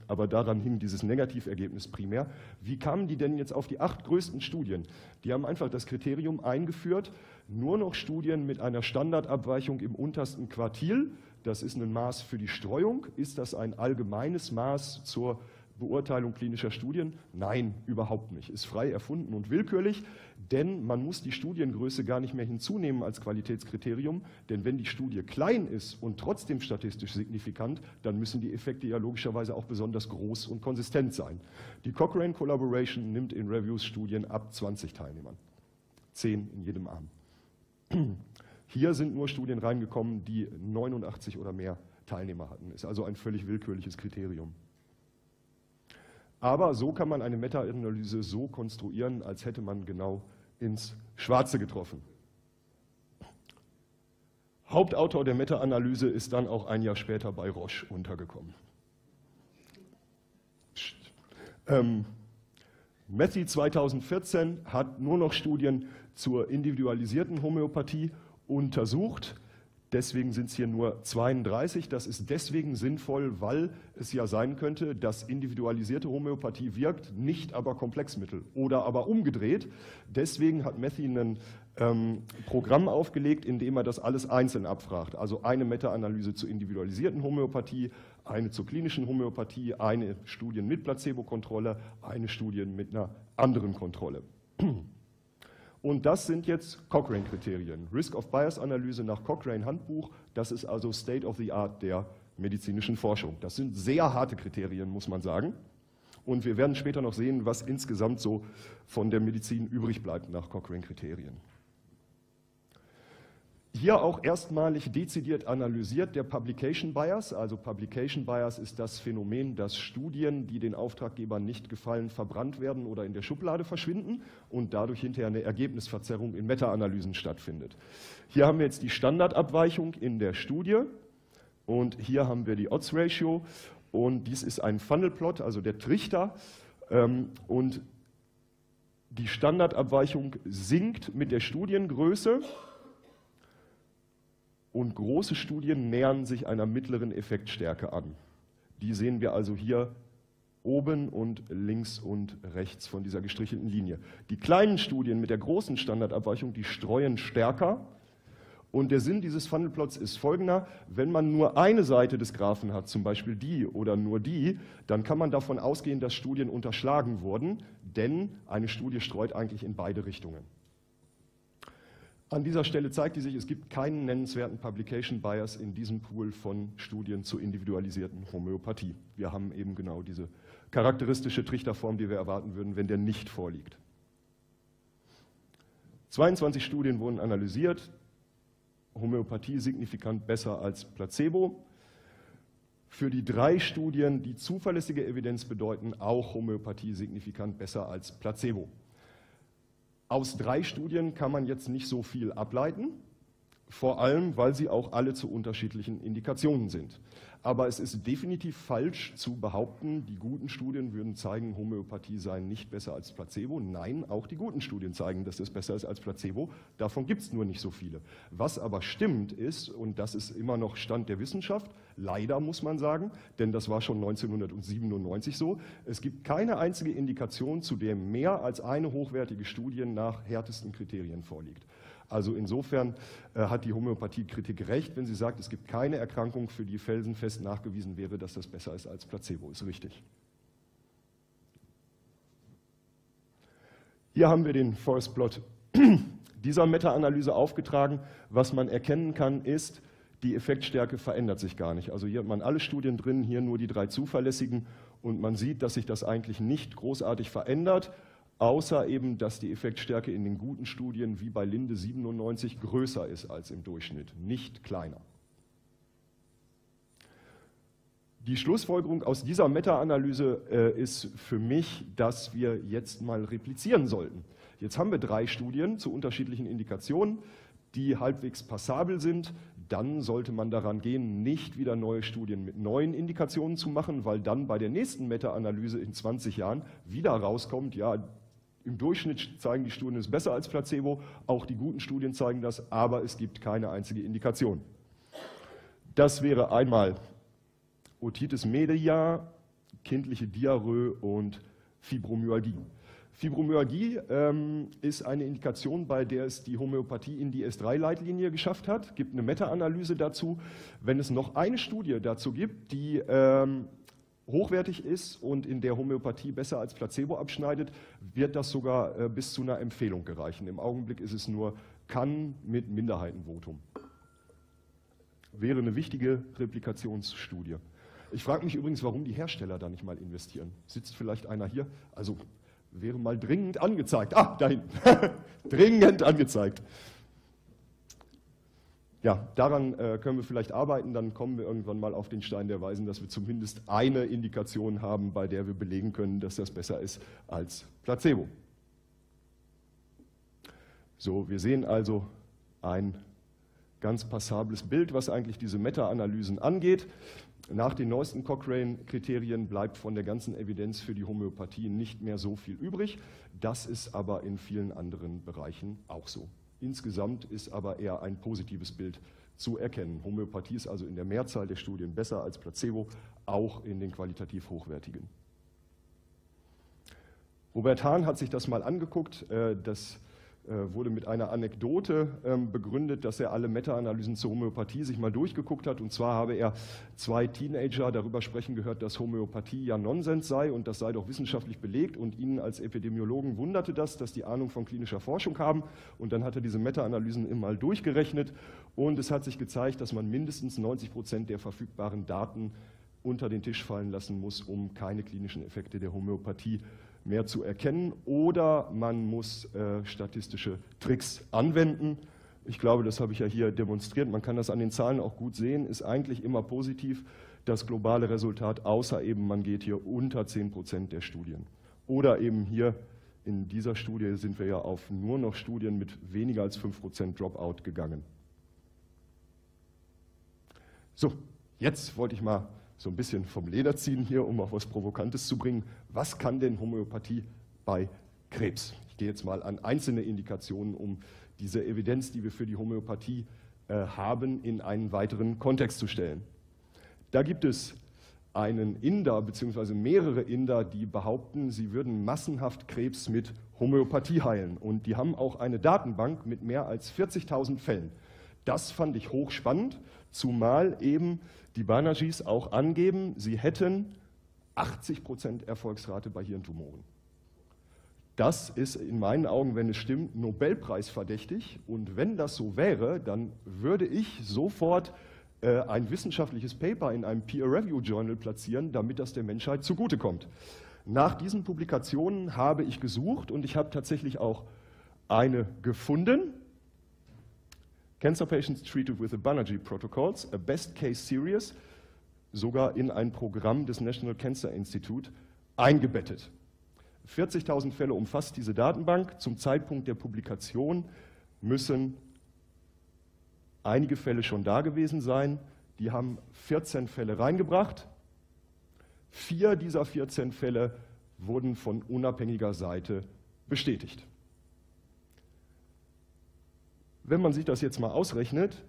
Aber daran hing dieses Negativergebnis primär. Wie kamen die denn jetzt auf die 8 größten Studien? Die haben einfach das Kriterium eingeführt, nur noch Studien mit einer Standardabweichung im untersten Quartil, das ist ein Maß für die Streuung, ist das ein allgemeines Maß zur Beurteilung klinischer Studien? Nein, überhaupt nicht. Ist frei erfunden und willkürlich, denn man muss die Studiengröße gar nicht mehr hinzunehmen als Qualitätskriterium, denn wenn die Studie klein ist und trotzdem statistisch signifikant, dann müssen die Effekte ja logischerweise auch besonders groß und konsistent sein. Die Cochrane Collaboration nimmt in Reviews Studien ab 20 Teilnehmern, 10 in jedem Arm. Hier sind nur Studien reingekommen, die 89 oder mehr Teilnehmer hatten. Ist also ein völlig willkürliches Kriterium. Aber so kann man eine Meta-Analyse so konstruieren, als hätte man genau ins Schwarze getroffen. Hauptautor der Meta-Analyse ist dann auch ein Jahr später bei Roche untergekommen. Messi 2014 hat nur noch Studien zur individualisierten Homöopathie untersucht. Deswegen sind es hier nur 32. Das ist deswegen sinnvoll, weil es ja sein könnte, dass individualisierte Homöopathie wirkt, nicht aber Komplexmittel oder aber umgedreht. Deswegen hat Matthew ein Programm aufgelegt, in dem er das alles einzeln abfragt. Also eine Meta-Analyse zur individualisierten Homöopathie, eine zur klinischen Homöopathie, eine Studie mit Placebo-Kontrolle, eine Studie mit einer anderen Kontrolle. Und das sind jetzt Cochrane-Kriterien. Risk-of-Bias-Analyse nach Cochrane-Handbuch, das ist also State of the Art der medizinischen Forschung. Das sind sehr harte Kriterien, muss man sagen. Und wir werden später noch sehen, was insgesamt so von der Medizin übrig bleibt nach Cochrane-Kriterien. Hier auch erstmalig dezidiert analysiert der Publication Bias. Also Publication Bias ist das Phänomen, dass Studien, die den Auftraggebern nicht gefallen, verbrannt werden oder in der Schublade verschwinden und dadurch hinterher eine Ergebnisverzerrung in Meta-Analysen stattfindet. Hier haben wir jetzt die Standardabweichung in der Studie. Und hier haben wir die Odds Ratio und dies ist ein Funnelplot, also der Trichter. Und die Standardabweichung sinkt mit der Studiengröße und große Studien nähern sich einer mittleren Effektstärke an. Die sehen wir also hier oben und links und rechts von dieser gestrichelten Linie. Die kleinen Studien mit der großen Standardabweichung, die streuen stärker. Und der Sinn dieses Funnelplots ist folgender: Wenn man nur eine Seite des Graphen hat, zum Beispiel die oder nur die, dann kann man davon ausgehen, dass Studien unterschlagen wurden, denn eine Studie streut eigentlich in beide Richtungen. An dieser Stelle zeigt sich, es gibt keinen nennenswerten Publication Bias in diesem Pool von Studien zur individualisierten Homöopathie. Wir haben eben genau diese charakteristische Trichterform, die wir erwarten würden, wenn der nicht vorliegt. 22 Studien wurden analysiert. Homöopathie signifikant besser als Placebo. Für die 3 Studien, die zuverlässige Evidenz bedeuten, auch Homöopathie signifikant besser als Placebo. Aus 3 Studien kann man jetzt nicht so viel ableiten, vor allem, weil sie auch alle zu unterschiedlichen Indikationen sind. Aber es ist definitiv falsch zu behaupten, die guten Studien würden zeigen, Homöopathie sei nicht besser als Placebo. Nein, auch die guten Studien zeigen, dass es besser ist als Placebo. Davon gibt es nur nicht so viele. Was aber stimmt ist, und das ist immer noch Stand der Wissenschaft, leider muss man sagen, denn das war schon 1997 so, es gibt keine einzige Indikation, zu der mehr als eine hochwertige Studie nach härtesten Kriterien vorliegt. Also insofern hat die Homöopathiekritik recht, wenn sie sagt, es gibt keine Erkrankung, für die felsenfest nachgewiesen wäre, dass das besser ist als Placebo. Ist richtig. Hier haben wir den Forest Plot dieser Meta-Analyse aufgetragen. Was man erkennen kann, ist, die Effektstärke verändert sich gar nicht. Also hier hat man alle Studien drin, hier nur die 3 zuverlässigen. Und man sieht, dass sich das eigentlich nicht großartig verändert, außer eben, dass die Effektstärke in den guten Studien wie bei Linde 97 größer ist als im Durchschnitt, nicht kleiner. Die Schlussfolgerung aus dieser Meta-Analyse ist für mich, dass wir jetzt mal replizieren sollten. Jetzt haben wir 3 Studien zu unterschiedlichen Indikationen, die halbwegs passabel sind. Dann sollte man daran gehen, nicht wieder neue Studien mit neuen Indikationen zu machen, weil dann bei der nächsten Meta-Analyse in 20 Jahren wieder rauskommt, ja, im Durchschnitt zeigen die Studien es besser als Placebo, auch die guten Studien zeigen das, aber es gibt keine einzige Indikation. Das wäre einmal Otitis media, kindliche Diarrhoe und Fibromyalgie. Fibromyalgie ist eine Indikation, bei der es die Homöopathie in die S3-Leitlinie geschafft hat. Es gibt eine Meta-Analyse dazu. Wenn es noch eine Studie dazu gibt, die hochwertig ist und in der Homöopathie besser als Placebo abschneidet, wird das sogar bis zu einer Empfehlung gereichen. Im Augenblick ist es nur kann mit Minderheitenvotum. Wäre eine wichtige Replikationsstudie. Ich frage mich übrigens, warum die Hersteller da nicht mal investieren. Sitzt vielleicht einer hier? Also wäre mal dringend angezeigt. Ah, da hinten. Dringend angezeigt. Ja, daran können wir vielleicht arbeiten, dann kommen wir irgendwann mal auf den Stein der Weisen, dass wir zumindest eine Indikation haben, bei der wir belegen können, dass das besser ist als Placebo. So, wir sehen also ein ganz passables Bild, was eigentlich diese Meta-Analysen angeht. Nach den neuesten Cochrane-Kriterien bleibt von der ganzen Evidenz für die Homöopathie nicht mehr so viel übrig. Das ist aber in vielen anderen Bereichen auch so. Insgesamt ist aber eher ein positives Bild zu erkennen. Homöopathie ist also in der Mehrzahl der Studien besser als Placebo, auch in den qualitativ hochwertigen. Robert Hahn hat sich das mal angeguckt. Das wurde mit einer Anekdote begründet, dass er alle Meta-Analysen zur Homöopathie sich mal durchgeguckt hat. Und zwar habe er 2 Teenager darüber sprechen gehört, dass Homöopathie ja Nonsens sei und das sei doch wissenschaftlich belegt. Und ihnen als Epidemiologen wunderte das, dass die Ahnung von klinischer Forschung haben. Und dann hat er diese Meta-Analysen immer mal durchgerechnet. Und es hat sich gezeigt, dass man mindestens 90% der verfügbaren Daten unter den Tisch fallen lassen muss, um keine klinischen Effekte der Homöopathie zu erkennen. Mehr zu erkennen oder man muss statistische Tricks anwenden. Ich glaube, das habe ich ja hier demonstriert. Man kann das an den Zahlen auch gut sehen. Ist eigentlich immer positiv das globale Resultat, außer eben man geht hier unter 10% der Studien. Oder eben hier in dieser Studie sind wir ja auf nur noch Studien mit weniger als 5% Dropout gegangen. So, Jetzt wollte ich mal so ein bisschen vom Leder ziehen hier, um auch was Provokantes zu bringen. Was kann denn Homöopathie bei Krebs? Ich gehe jetzt mal an einzelne Indikationen, um diese Evidenz, die wir für die Homöopathie haben, in einen weiteren Kontext zu stellen. Da gibt es einen Inder, beziehungsweise mehrere Inder, die behaupten, sie würden massenhaft Krebs mit Homöopathie heilen. Und die haben auch eine Datenbank mit mehr als 40.000 Fällen. Das fand ich hochspannend, zumal eben die Banerjees auch angeben, sie hätten 80% Erfolgsrate bei Hirntumoren. Das ist in meinen Augen, wenn es stimmt, Nobelpreisverdächtig. Und wenn das so wäre, dann würde ich sofort ein wissenschaftliches Paper in einem Peer-Review-Journal platzieren, damit das der Menschheit zugutekommt. Nach diesen Publikationen habe ich gesucht und ich habe tatsächlich auch eine gefunden. Cancer Patients Treated with the Banerjee Protocols, a Best Case Series, sogar in ein Programm des National Cancer Institute eingebettet. 40.000 Fälle umfasst diese Datenbank. Zum Zeitpunkt der Publikation müssen einige Fälle schon da gewesen sein. Die haben 14 Fälle reingebracht. 4 dieser 14 Fälle wurden von unabhängiger Seite bestätigt. Wenn man sich das jetzt mal ausrechnet,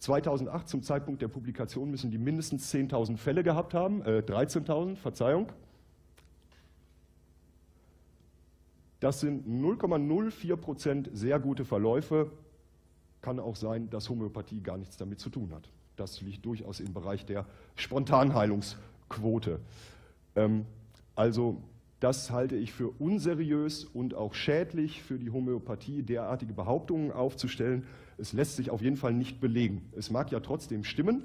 2008 zum Zeitpunkt der Publikation müssen die mindestens 10.000 Fälle gehabt haben, 13.000, Verzeihung. Das sind 0,04% sehr gute Verläufe. Kann auch sein, dass Homöopathie gar nichts damit zu tun hat. Das liegt durchaus im Bereich der Spontanheilungsquote. Also das halte ich für unseriös und auch schädlich für die Homöopathie, derartige Behauptungen aufzustellen. Es lässt sich auf jeden Fall nicht belegen. Es mag ja trotzdem stimmen.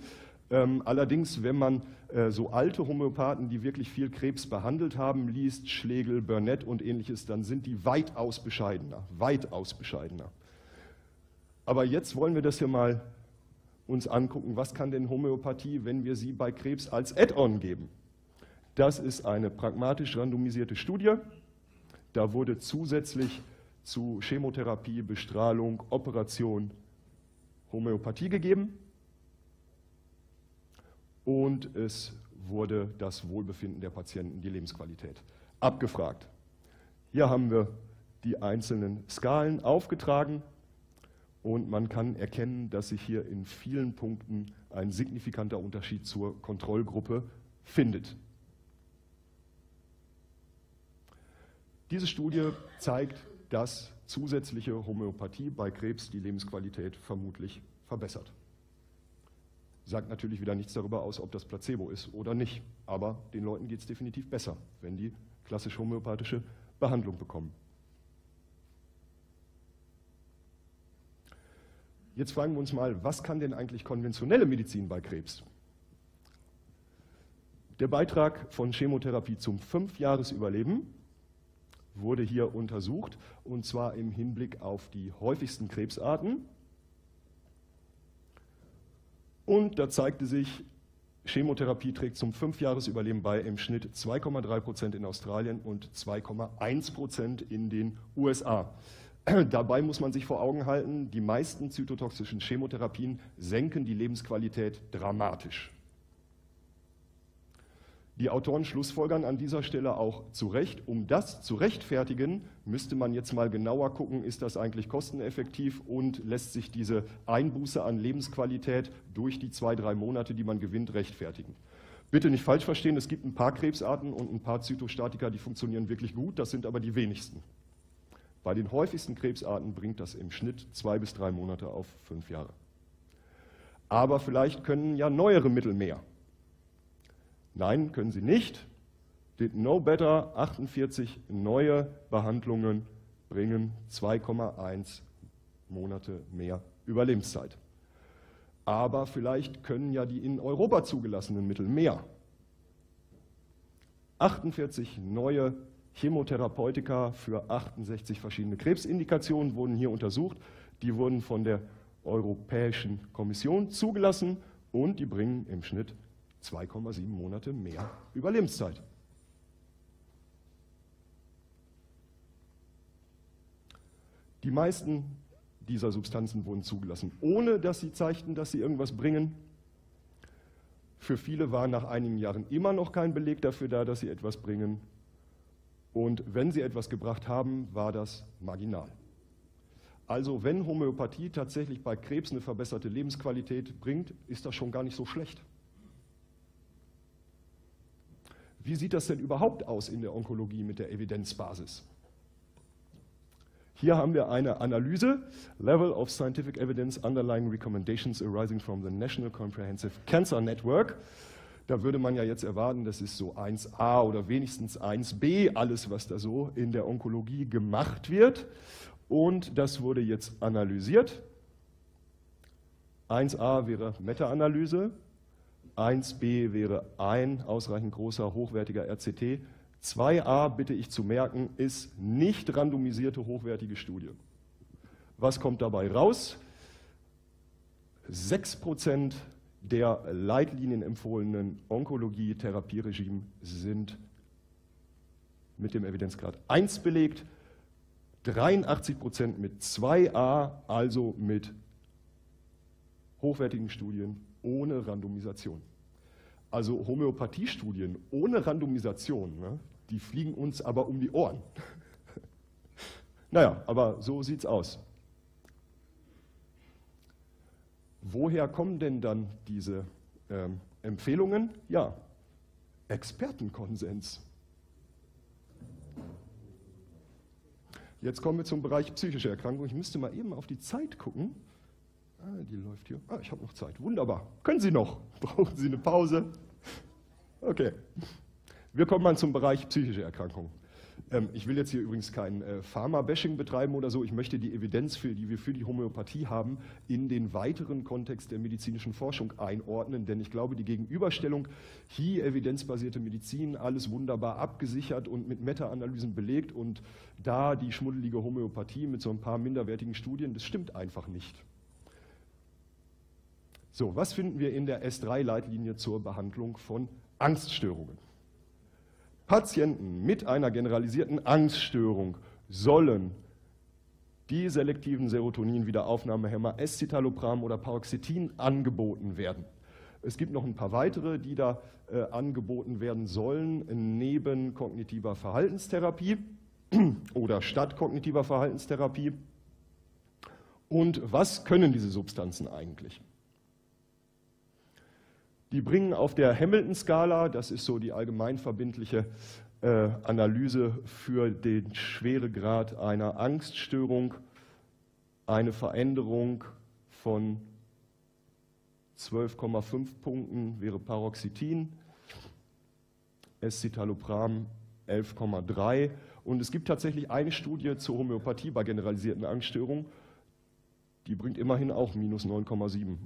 Allerdings, wenn man so alte Homöopathen, die wirklich viel Krebs behandelt haben, liest, Schlegel, Burnett und ähnliches, dann sind die weitaus bescheidener, weitaus bescheidener. Aber jetzt wollen wir das hier mal uns angucken, was kann denn Homöopathie, wenn wir sie bei Krebs als Add-on geben? Das ist eine pragmatisch randomisierte Studie. Da wurde zusätzlich zu Chemotherapie, Bestrahlung, Operation Homöopathie gegeben. Und es wurde das Wohlbefinden der Patienten, die Lebensqualität, abgefragt. Hier haben wir die einzelnen Skalen aufgetragen. Und man kann erkennen, dass sich hier in vielen Punkten ein signifikanter Unterschied zur Kontrollgruppe findet. Diese Studie zeigt, dass zusätzliche Homöopathie bei Krebs die Lebensqualität vermutlich verbessert. Sagt natürlich wieder nichts darüber aus, ob das Placebo ist oder nicht. Aber den Leuten geht es definitiv besser, wenn die klassisch homöopathische Behandlung bekommen. Jetzt fragen wir uns mal, was kann denn eigentlich konventionelle Medizin bei Krebs? Der Beitrag von Chemotherapie zum 5-Jahres-Überleben wurde hier untersucht, und zwar im Hinblick auf die häufigsten Krebsarten. Und da zeigte sich, Chemotherapie trägt zum 5-Jahres-Überleben bei im Schnitt 2,3% in Australien und 2,1% in den USA. Dabei muss man sich vor Augen halten, die meisten zytotoxischen Chemotherapien senken die Lebensqualität dramatisch. Die Autoren schlussfolgern an dieser Stelle auch zu Recht. Um das zu rechtfertigen, müsste man jetzt mal genauer gucken, ist das eigentlich kosteneffektiv und lässt sich diese Einbuße an Lebensqualität durch die 2-3 Monate, die man gewinnt, rechtfertigen. Bitte nicht falsch verstehen, es gibt ein paar Krebsarten und ein paar Zytostatika, die funktionieren wirklich gut, das sind aber die wenigsten. Bei den häufigsten Krebsarten bringt das im Schnitt 2 bis 3 Monate auf 5 Jahre. Aber vielleicht können ja neuere Mittel mehr. Nein, können sie nicht. Did no better, 48 neue Behandlungen bringen 2,1 Monate mehr Überlebenszeit. Aber vielleicht können ja die in Europa zugelassenen Mittel mehr. 48 neue Chemotherapeutika für 68 verschiedene Krebsindikationen wurden hier untersucht. Die wurden von der Europäischen Kommission zugelassen und die bringen im Schnitt 2,7 Monate mehr Überlebenszeit. Die meisten dieser Substanzen wurden zugelassen, ohne dass sie zeigten, dass sie irgendwas bringen. Für viele war nach einigen Jahren immer noch kein Beleg dafür da, dass sie etwas bringen. Und wenn sie etwas gebracht haben, war das marginal. Also wenn Homöopathie tatsächlich bei Krebs eine verbesserte Lebensqualität bringt, ist das schon gar nicht so schlecht. Wie sieht das denn überhaupt aus in der Onkologie mit der Evidenzbasis? Hier haben wir eine Analyse, Level of Scientific Evidence Underlying Recommendations Arising from the National Comprehensive Cancer Network. Da würde man ja jetzt erwarten, das ist so 1a oder wenigstens 1b, alles, was da so in der Onkologie gemacht wird. Und das wurde jetzt analysiert. 1a wäre Meta-Analyse, 1b wäre ein ausreichend großer, hochwertiger RCT. 2a, bitte ich zu merken, ist nicht randomisierte, hochwertige Studie. Was kommt dabei raus? 6% der leitlinienempfohlenen Onkologie-Therapieregime sind mit dem Evidenzgrad 1 belegt, 83% mit 2a, also mit hochwertigen Studien ohne Randomisation. Also Homöopathiestudien ohne Randomisation, ne? Die fliegen uns aber um die Ohren. Naja, aber so sieht's aus. Woher kommen denn dann diese Empfehlungen? Ja, Expertenkonsens. Jetzt kommen wir zum Bereich psychische Erkrankungen. Ich müsste mal eben auf die Zeit gucken. Ah, die läuft hier. Ah, ich habe noch Zeit. Wunderbar. Können Sie noch? Brauchen Sie eine Pause? Okay. Wir kommen mal zum Bereich psychische Erkrankungen. Ich will jetzt hier übrigens kein Pharma-Bashing betreiben oder so. Ich möchte die Evidenz, die wir für die Homöopathie haben, in den weiteren Kontext der medizinischen Forschung einordnen. Denn ich glaube, die Gegenüberstellung, hier evidenzbasierte Medizin, alles wunderbar abgesichert und mit Meta-Analysen belegt und da die schmuddelige Homöopathie mit so ein paar minderwertigen Studien, das stimmt einfach nicht. So, was finden wir in der S3-Leitlinie zur Behandlung von Angststörungen? Patienten mit einer generalisierten Angststörung sollen die selektiven Serotonin-Wiederaufnahmehämmer Escitalopram oder Paroxetin angeboten werden. Es gibt noch ein paar weitere, die da angeboten werden sollen, neben kognitiver Verhaltenstherapie oder statt kognitiver Verhaltenstherapie. Und was können diese Substanzen eigentlich? Die bringen auf der Hamilton-Skala, das ist so die allgemeinverbindliche Analyse für den Schweregrad einer Angststörung, eine Veränderung von 12,5 Punkten wäre Paroxetin, Escitalopram 11,3. Und es gibt tatsächlich eine Studie zur Homöopathie bei generalisierten Angststörungen, die bringt immerhin auch minus 9,7.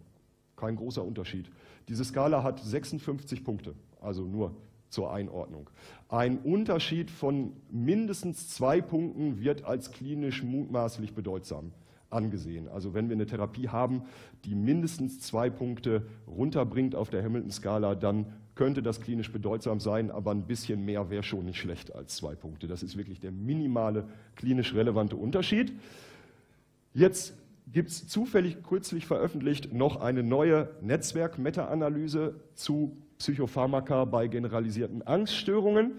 Kein großer Unterschied. Diese Skala hat 56 Punkte, also nur zur Einordnung. Ein Unterschied von mindestens 2 Punkten wird als klinisch mutmaßlich bedeutsam angesehen. Also wenn wir eine Therapie haben, die mindestens 2 Punkte runterbringt auf der Hamilton-Skala, dann könnte das klinisch bedeutsam sein, aber ein bisschen mehr wäre schon nicht schlecht als 2 Punkte. Das ist wirklich der minimale klinisch relevante Unterschied. Jetzt gibt es zufällig kürzlich veröffentlicht noch eine neue Netzwerk-Meta-Analyse zu Psychopharmaka bei generalisierten Angststörungen.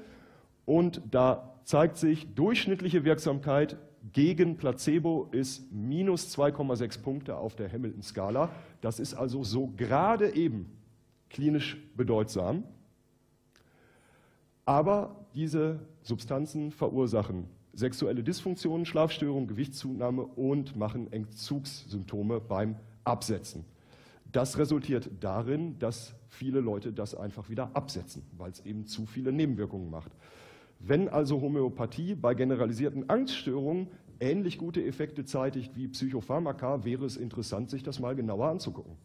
Und da zeigt sich, durchschnittliche Wirksamkeit gegen Placebo ist minus 2,6 Punkte auf der Hamilton-Skala. Das ist also so gerade eben klinisch bedeutsam. Aber diese Substanzen verursachen sexuelle Dysfunktionen, Schlafstörungen, Gewichtszunahme und machen Entzugssymptome beim Absetzen. Das resultiert darin, dass viele Leute das einfach wieder absetzen, weil es eben zu viele Nebenwirkungen macht. Wenn also Homöopathie bei generalisierten Angststörungen ähnlich gute Effekte zeitigt wie Psychopharmaka, wäre es interessant, sich das mal genauer anzugucken.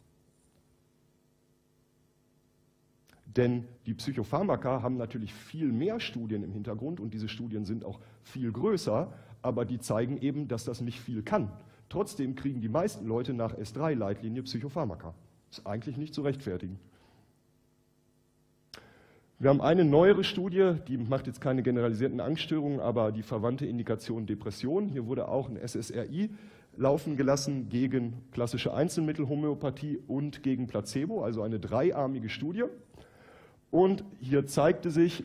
Denn die Psychopharmaka haben natürlich viel mehr Studien im Hintergrund und diese Studien sind auch viel größer, aber die zeigen eben, dass das nicht viel kann. Trotzdem kriegen die meisten Leute nach S3-Leitlinie Psychopharmaka. Ist eigentlich nicht zu rechtfertigen. Wir haben eine neuere Studie, die macht jetzt keine generalisierten Angststörungen, aber die verwandte Indikation Depression. Hier wurde auch ein SSRI laufen gelassen gegen klassische Einzelmittelhomöopathie und gegen Placebo, also eine dreiarmige Studie. Und hier zeigte sich,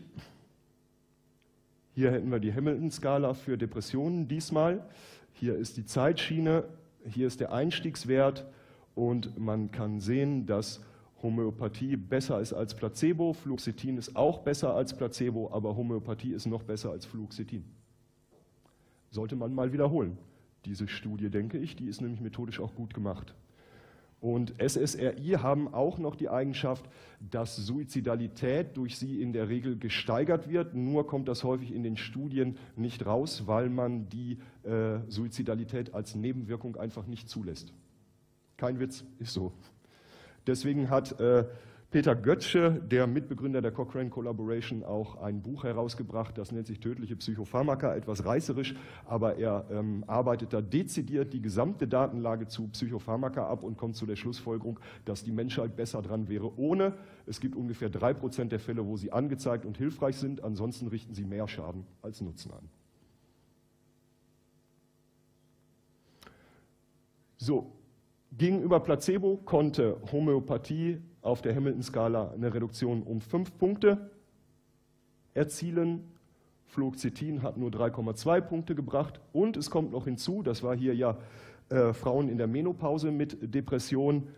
hier hätten wir die Hamilton-Skala für Depressionen diesmal, hier ist die Zeitschiene, hier ist der Einstiegswert und man kann sehen, dass Homöopathie besser ist als Placebo, Fluoxetin ist auch besser als Placebo, aber Homöopathie ist noch besser als Fluoxetin. Sollte man mal wiederholen. Diese Studie, denke ich, die ist nämlich methodisch auch gut gemacht. Und SSRI haben auch noch die Eigenschaft, dass Suizidalität durch sie in der Regel gesteigert wird, nur kommt das häufig in den Studien nicht raus, weil man die Suizidalität als Nebenwirkung einfach nicht zulässt. Kein Witz, ist so. Deswegen hat Peter Götzsche, der Mitbegründer der Cochrane Collaboration, auch ein Buch herausgebracht, das nennt sich Tödliche Psychopharmaka, etwas reißerisch, aber er arbeitet da dezidiert die gesamte Datenlage zu Psychopharmaka ab und kommt zu der Schlussfolgerung, dass die Menschheit besser dran wäre ohne. Es gibt ungefähr 3% der Fälle, wo sie angezeigt und hilfreich sind, ansonsten richten sie mehr Schaden als Nutzen an. So, gegenüber Placebo konnte Homöopathie auf der Hamilton-Skala eine Reduktion um 5 Punkte erzielen. Fluoxetin hat nur 3,2 Punkte gebracht. Und es kommt noch hinzu, das war hier ja Frauen in der Menopause mit Depression,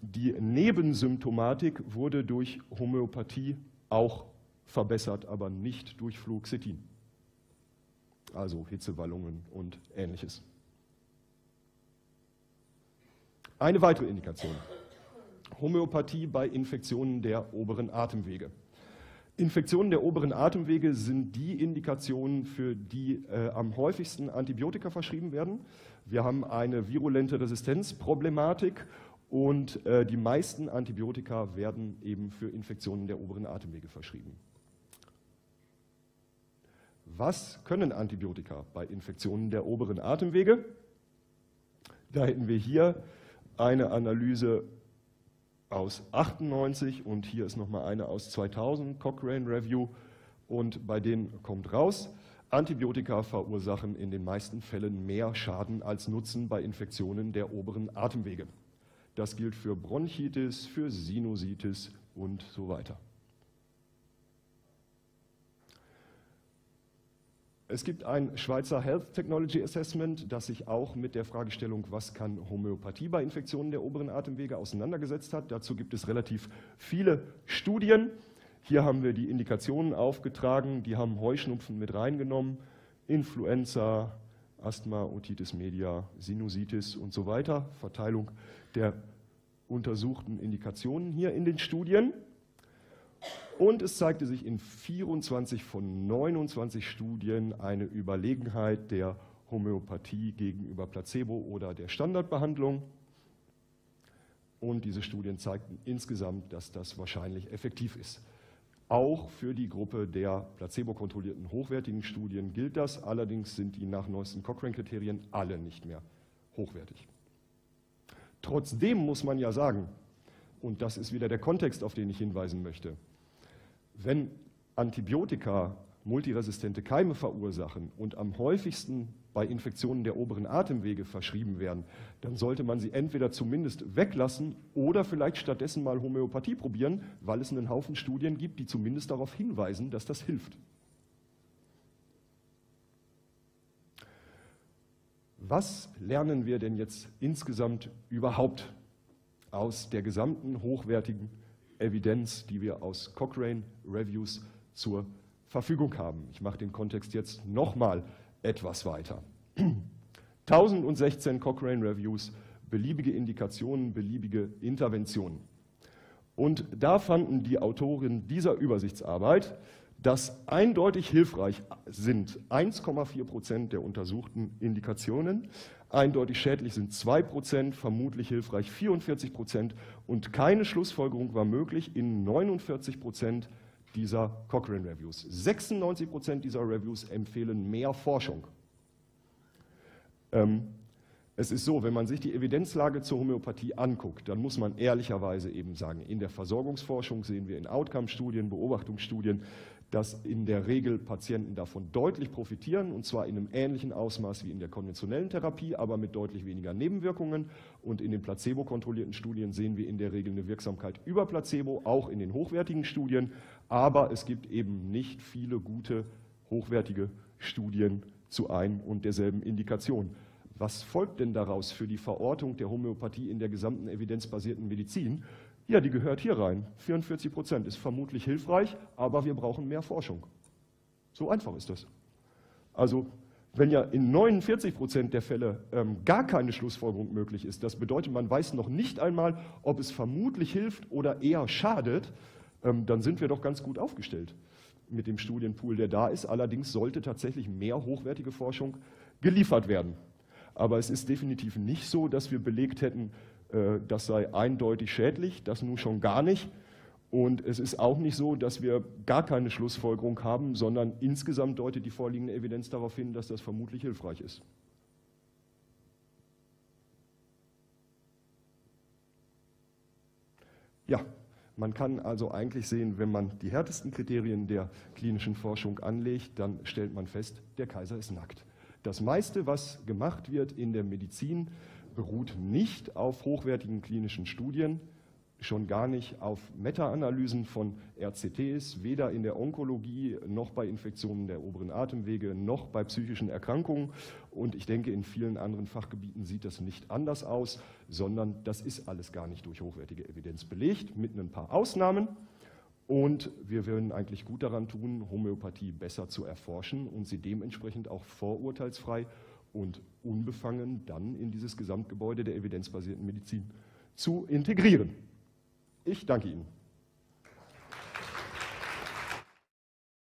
die Nebensymptomatik wurde durch Homöopathie auch verbessert, aber nicht durch Fluoxetin. Also Hitzewallungen und Ähnliches. Eine weitere Indikation. Homöopathie bei Infektionen der oberen Atemwege. Infektionen der oberen Atemwege sind die Indikationen, für die am häufigsten Antibiotika verschrieben werden. Wir haben eine virulente Resistenzproblematik und die meisten Antibiotika werden eben für Infektionen der oberen Atemwege verschrieben. Was können Antibiotika bei Infektionen der oberen Atemwege? Da hätten wir hier eine Analyse aus 98 und hier ist nochmal eine aus 2000, Cochrane Review, und bei denen kommt raus, Antibiotika verursachen in den meisten Fällen mehr Schaden als Nutzen bei Infektionen der oberen Atemwege. Das gilt für Bronchitis, für Sinusitis und so weiter. Es gibt ein Schweizer Health Technology Assessment, das sich auch mit der Fragestellung, was kann Homöopathie bei Infektionen der oberen Atemwege, auseinandergesetzt hat. Dazu gibt es relativ viele Studien. Hier haben wir die Indikationen aufgetragen, die haben Heuschnupfen mit reingenommen, Influenza, Asthma, Otitis media, Sinusitis und so weiter. Verteilung der untersuchten Indikationen hier in den Studien. Und es zeigte sich in 24 von 29 Studien eine Überlegenheit der Homöopathie gegenüber Placebo oder der Standardbehandlung. Und diese Studien zeigten insgesamt, dass das wahrscheinlich effektiv ist. Auch für die Gruppe der placebo-kontrollierten hochwertigen Studien gilt das. Allerdings sind die nach neuesten Cochrane-Kriterien alle nicht mehr hochwertig. Trotzdem muss man ja sagen, und das ist wieder der Kontext, auf den ich hinweisen möchte, wenn Antibiotika multiresistente Keime verursachen und am häufigsten bei Infektionen der oberen Atemwege verschrieben werden, dann sollte man sie entweder zumindest weglassen oder vielleicht stattdessen mal Homöopathie probieren, weil es einen Haufen Studien gibt, die zumindest darauf hinweisen, dass das hilft. Was lernen wir denn jetzt insgesamt überhaupt aus der gesamten hochwertigen Evidenz, die wir aus Cochrane Reviews zur Verfügung haben? Ich mache den Kontext jetzt nochmal etwas weiter. 1016 Cochrane Reviews, beliebige Indikationen, beliebige Interventionen. Und da fanden die Autoren dieser Übersichtsarbeit, dass eindeutig hilfreich sind 1,4% der untersuchten Indikationen, eindeutig schädlich sind 2%, vermutlich hilfreich 44% und keine Schlussfolgerung war möglich in 49% dieser Cochrane Reviews. 96% dieser Reviews empfehlen mehr Forschung. Es ist so, wenn man sich die Evidenzlage zur Homöopathie anguckt, dann muss man ehrlicherweise eben sagen, in der Versorgungsforschung sehen wir in Outcome-Studien, Beobachtungsstudien, dass in der Regel Patienten davon deutlich profitieren, und zwar in einem ähnlichen Ausmaß wie in der konventionellen Therapie, aber mit deutlich weniger Nebenwirkungen. Und in den placebo-kontrollierten Studien sehen wir in der Regel eine Wirksamkeit über Placebo, auch in den hochwertigen Studien. Aber es gibt eben nicht viele gute, hochwertige Studien zu ein und derselben Indikation. Was folgt denn daraus für die Verortung der Homöopathie in der gesamten evidenzbasierten Medizin? Ja, die gehört hier rein. 44% ist vermutlich hilfreich, aber wir brauchen mehr Forschung. So einfach ist das. Also, wenn ja in 49% der Fälle gar keine Schlussfolgerung möglich ist, das bedeutet, man weiß noch nicht einmal, ob es vermutlich hilft oder eher schadet, dann sind wir doch ganz gut aufgestellt mit dem Studienpool, der da ist. Allerdings sollte tatsächlich mehr hochwertige Forschung geliefert werden. Aber es ist definitiv nicht so, dass wir belegt hätten, das sei eindeutig schädlich, das nun schon gar nicht. Und es ist auch nicht so, dass wir gar keine Schlussfolgerung haben, sondern insgesamt deutet die vorliegende Evidenz darauf hin, dass das vermutlich hilfreich ist. Ja, man kann also eigentlich sehen, wenn man die härtesten Kriterien der klinischen Forschung anlegt, dann stellt man fest, der Kaiser ist nackt. Das meiste, was gemacht wird in der Medizin, beruht nicht auf hochwertigen klinischen Studien, schon gar nicht auf Meta-Analysen von RCTs, weder in der Onkologie noch bei Infektionen der oberen Atemwege noch bei psychischen Erkrankungen. Und ich denke, in vielen anderen Fachgebieten sieht das nicht anders aus, sondern das ist alles gar nicht durch hochwertige Evidenz belegt, mit ein paar Ausnahmen. Und wir würden eigentlich gut daran tun, Homöopathie besser zu erforschen und sie dementsprechend auch vorurteilsfrei und unbefangen dann in dieses Gesamtgebäude der evidenzbasierten Medizin zu integrieren. Ich danke Ihnen.